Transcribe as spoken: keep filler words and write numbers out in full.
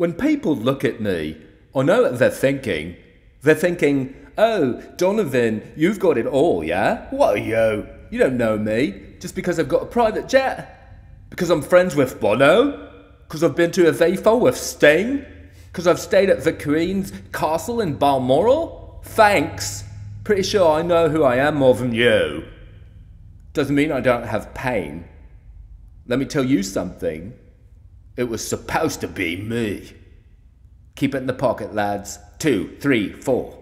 When people look at me, I know what they're thinking. They're thinking, oh, Donovan, you've got it all, yeah? What are you? You don't know me. Just because I've got a private jet? Because I'm friends with Bono? Because I've been to a V four with Sting? Because I've stayed at the Queen's Castle in Balmoral? Thanks. Pretty sure I know who I am more than you. Doesn't mean I don't have pain. Let me tell you something. It was supposed to be me. Keep it in the pocket, lads. Two, three, four.